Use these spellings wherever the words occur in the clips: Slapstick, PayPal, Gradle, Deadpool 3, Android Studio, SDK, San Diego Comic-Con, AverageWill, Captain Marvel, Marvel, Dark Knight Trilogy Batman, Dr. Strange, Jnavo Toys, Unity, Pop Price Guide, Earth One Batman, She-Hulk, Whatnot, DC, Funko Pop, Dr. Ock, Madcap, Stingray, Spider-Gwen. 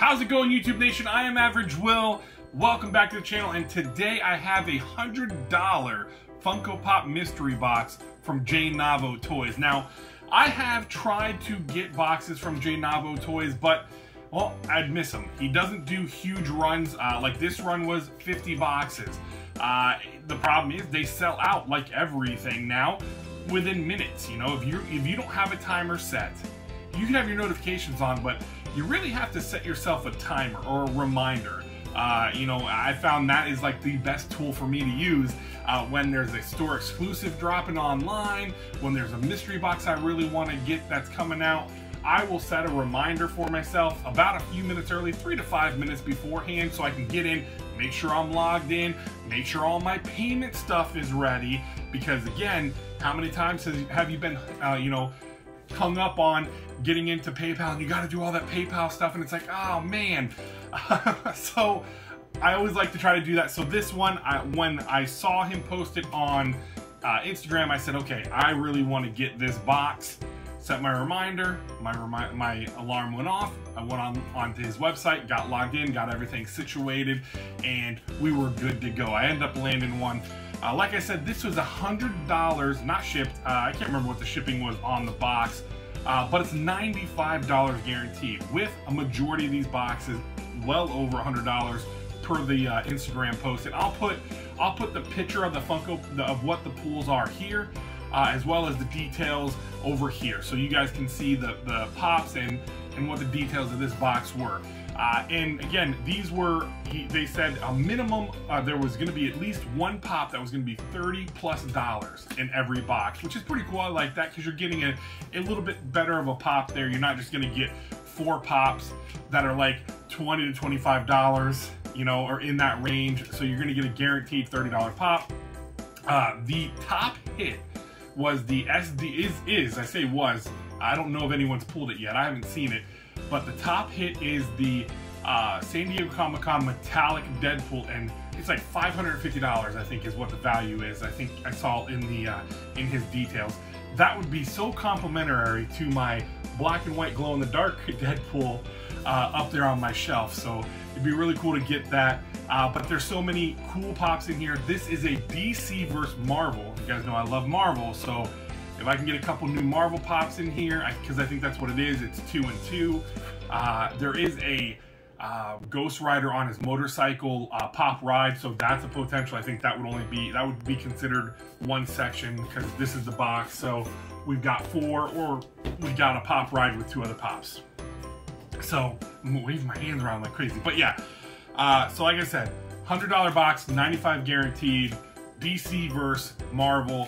How's it going, YouTube Nation? I am Average Will. Welcome back to the channel, and today I have a $100 Funko Pop mystery box from Jnavo Toys. Now, I have tried to get boxes from Jnavo Toys, but, well, I'd miss him. He doesn't do huge runs, like this run was 50 boxes. The problem is they sell out like everything now within minutes. You know, if you don't have a timer set, you can have your notifications on, but you really have to set yourself a timer or a reminder. You know, I found that is like the best tool for me to use when there's a store exclusive dropping online, when there's a mystery box I really want to get that's coming out. I will set a reminder for myself about a few minutes early, 3 to 5 minutes beforehand, so I can get in, make sure I'm logged in, make sure all my payment stuff is ready, because again, how many times have you been, you know, hung up on getting into PayPal, and you got to do all that PayPal stuff, and it's like, oh man. So I always like to try to do that. So this one, when I saw him post it on Instagram, I said, okay, I really want to get this box. Set my reminder, my alarm went off, I went onto his website, got logged in, got everything situated, and we were good to go. I ended up landing one. Like I said, this was $100, not shipped. I can't remember what the shipping was on the box, but it's $95 guaranteed, with a majority of these boxes well over $100 per the Instagram post. And I'll put the picture of the of what the pools are here, as well as the details over here, so you guys can see the pops and what the details of this box were. And again, these were, they said a minimum, there was going to be at least one pop that was going to be $30+ in every box, which is pretty cool. I like that, because you're getting a little bit better of a pop there. You're not just going to get four pops that are like $20 to $25, you know, or in that range. So you're going to get a guaranteed $30 pop. The top hit was the I say was, I don't know if anyone's pulled it yet, I haven't seen it, but the top hit is the San Diego Comic-Con metallic Deadpool, and it's like $550, I think, is what the value is. I think I saw in the in his details. That would be so complimentary to my black and white glow in the dark Deadpool up there on my shelf, so it'd be really cool to get that. But there's so many cool pops in here. This is a DC versus Marvel. You guys know I love Marvel, so if I can get a couple new Marvel pops in here, because I think that's what it is, it's 2 and 2. There is a Ghost Rider on his motorcycle pop ride, so that's a potential. I think that would be considered one section, because this is the box, so we've got four, or we've got a pop ride with 2 other pops. So I'm waving my hands around like crazy, but yeah. So like I said, $100 box, $95 guaranteed, DC versus Marvel.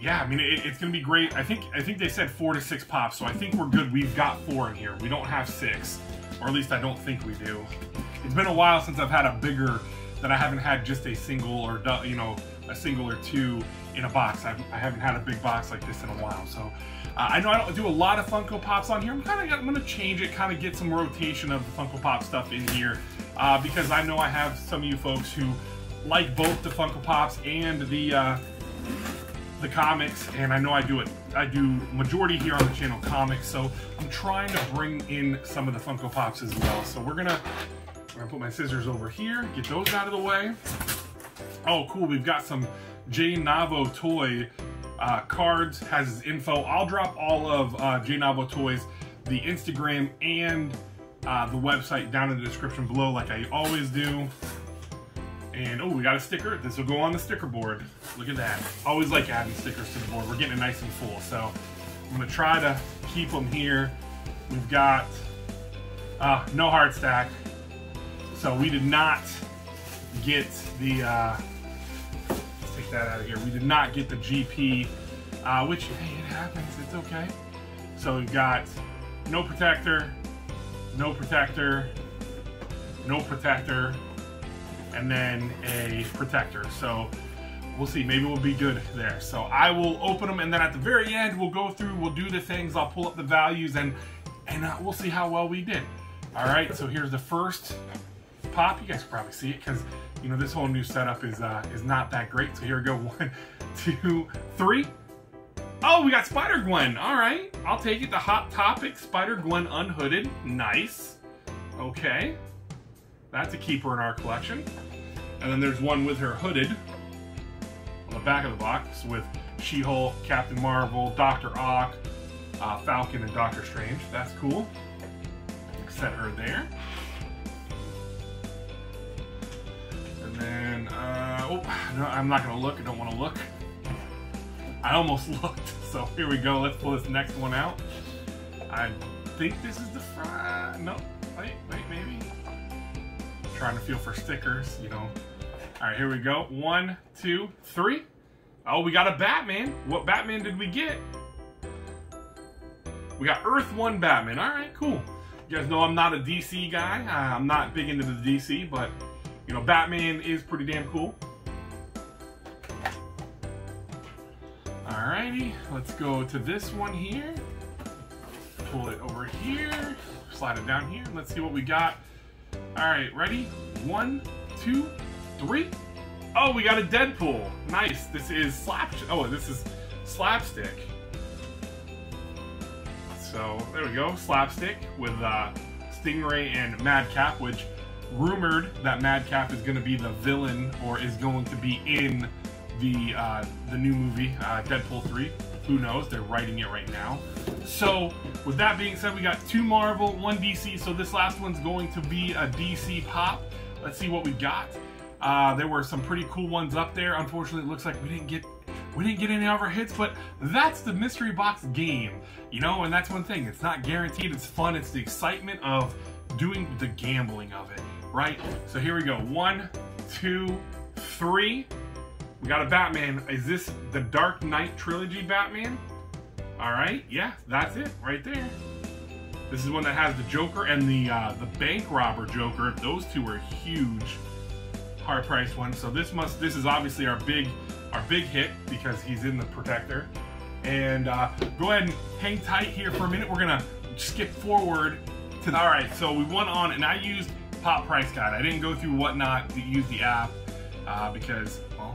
Yeah, I mean, it's gonna be great. I think they said 4 to 6 pops, so I think we're good. We've got 4 in here. We don't have 6, or at least I don't think we do. It's been a while since I've had a bigger that I haven't had just a single, or you know, a single or 2 in a box. I haven't had a big box like this in a while, so. I know I don't do a lot of Funko Pops on here. I'm gonna change it, kind of get some rotation of the Funko Pop stuff in here, because I know I have some of you folks who like both the Funko Pops and the comics, and I know I do majority here on the channel comics, so I'm trying to bring in some of the Funko Pops as well. So we're gonna put my scissors over here, get those out of the way. Oh, cool! We've got some Jnavo Toy. Cards, has his info. I'll drop all of Jnavo Toys, the Instagram and the website down in the description below, like I always do. And oh, we got a sticker. This will go on the sticker board. Look at that. Always like adding stickers to the board. We're getting it nice and full, so I'm gonna try to keep them here. We've got no hard stack, so we did not get the. Take that out of here. We did not get the GP, which, hey, it happens, it's okay. So we've got no protector, no protector, no protector, and then a protector. So we'll see, maybe we'll be good there. So I will open them, and then at the very end, we'll go through, we'll do the things, I'll pull up the values, and we'll see how well we did. All right, so here's the first pop. You guys can probably see it, because you know, this whole new setup is not that great. So here we go, 1, 2, 3. Oh, we got Spider-Gwen, all right. I'll take it, the Hot Topic Spider-Gwen unhooded, nice. Okay. That's a keeper in our collection. And then there's one with her hooded on the back of the box with She-Hulk, Captain Marvel, Dr. Ock, Falcon, and Dr. Strange. That's cool. Set her there. And then, oh, no, I'm not going to look. I don't want to look. I almost looked. So here we go. Let's pull this next one out. I think this is the front. No, wait, maybe. I'm trying to feel for stickers, you know. All right, here we go. 1, 2, 3. Oh, we got a Batman. What Batman did we get? We got Earth One Batman. All right, cool. You guys know I'm not a DC guy. I'm not big into the DC, but you know, Batman is pretty damn cool. Alrighty, let's go to this one here. Pull it over here, slide it down here, and let's see what we got. Alright, ready? 1, 2, 3. Oh, we got a Deadpool. Nice. This is Slapstick. So there we go, Slapstick with Stingray and Madcap, which rumored that Madcap is going to be the villain or is going to be in the new movie, Deadpool 3. Who knows? They're writing it right now. So with that being said, we got 2 Marvel, 1 DC. So this last one's going to be a DC pop. Let's see what we got. There were some pretty cool ones up there. Unfortunately, it looks like we didn't get any of our hits, but that's the mystery box game, you know, and that's one thing. It's not guaranteed, it's fun, it's the excitement of doing the gambling of it, right? So here we go, 1, 2, 3. We got a Batman. Is this the Dark Knight Trilogy Batman? All right, yeah, that's it right there. This is one that has the Joker and the bank robber Joker. Those two are huge, hard price ones. So this is obviously our big hit because he's in the protector. And go ahead and hang tight here for a minute. We're gonna skip forward to the, all right, so we went on and I used Pop Price Guide. I didn't go through Whatnot to use the app because, well,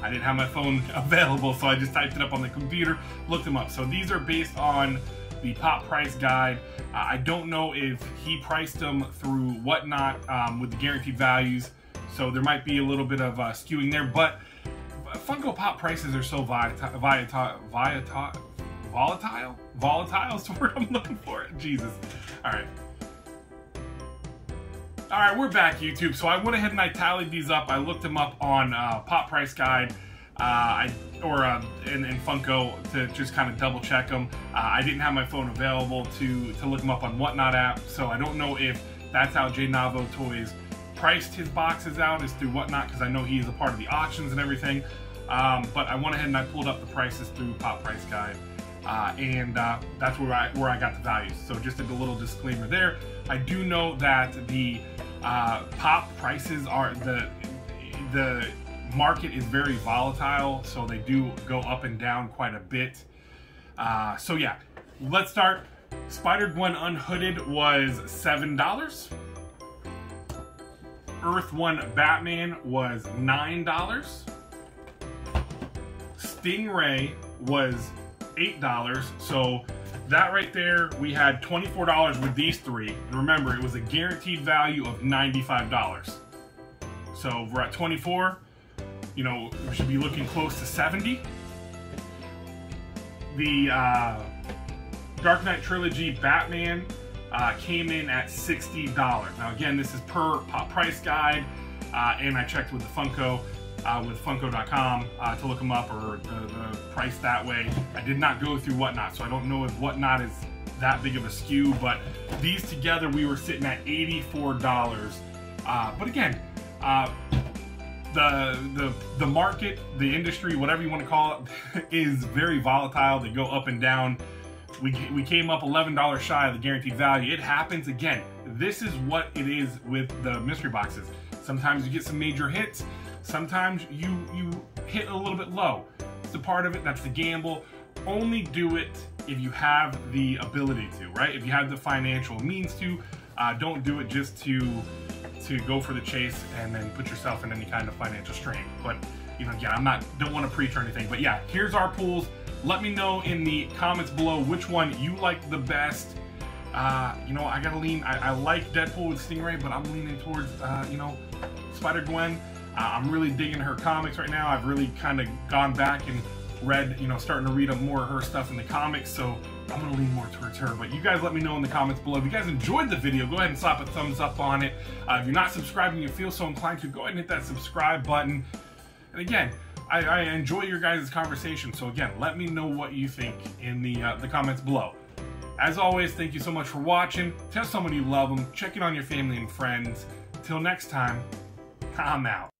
I didn't have my phone available, so I just typed it up on the computer, looked them up. So these are based on the Pop Price Guide. I don't know if he priced them through Whatnot with the guaranteed values, so there might be a little bit of skewing there, but Funko Pop prices are so volatile is the word I'm looking for. Jesus. All right, we're back, YouTube. So I went ahead and I tallied these up. I looked them up on Pop Price Guide and Funko to just kind of double check them. I didn't have my phone available to look them up on Whatnot app, so I don't know if that's how Jnavo Toys priced his boxes out, is through Whatnot, because I know he is a part of the auctions and everything. But I went ahead and I pulled up the prices through Pop Price Guide, and that's where I got the values. So just a little disclaimer there. I do know that the pop prices are the market is very volatile, so they do go up and down quite a bit. So yeah, let's start. Spider-Gwen Unhooded was $7. Earth One Batman was $9. Stingray was $8. So that right there, we had $24 with these three. And remember, it was a guaranteed value of $95. So we're at 24. You know, we should be looking close to 70. The Dark Knight Trilogy Batman came in at $60. Now again, this is per Pop Price Guide, and I checked with the Funko, with Funko.com to look them up, or the price that way. I did not go through Whatnot, so I don't know if Whatnot is that big of a skew, but these together we were sitting at $84. But again, the market, the industry, whatever you want to call it, is very volatile. They go up and down. We came up $11 shy of the guaranteed value. It happens again. This is what it is with the mystery boxes. Sometimes you get some major hits. Sometimes you hit a little bit low. It's a part of it. That's the gamble. Only do it if you have the ability to, right? If you have the financial means to, don't do it just to go for the chase and then put yourself in any kind of financial strain. But you know, again, don't want to preach or anything. But yeah, here's our pools. Let me know in the comments below which one you liked the best. You know, I gotta lean, I like Deadpool with Stingray, but I'm leaning towards, you know, Spider-Gwen. I'm really digging her comics right now. I've really kind of gone back and read, you know, starting to read up more of her stuff in the comics, so I'm gonna lean more towards her. But you guys let me know in the comments below. If you guys enjoyed the video, go ahead and slap a thumbs up on it. If you're not subscribed and you feel so inclined to, go ahead and hit that subscribe button. And again, I enjoy your guys' conversation, so again, let me know what you think in the comments below. As always, thank you so much for watching. Tell somebody you love them. Check in on your family and friends. Till next time, I'm out.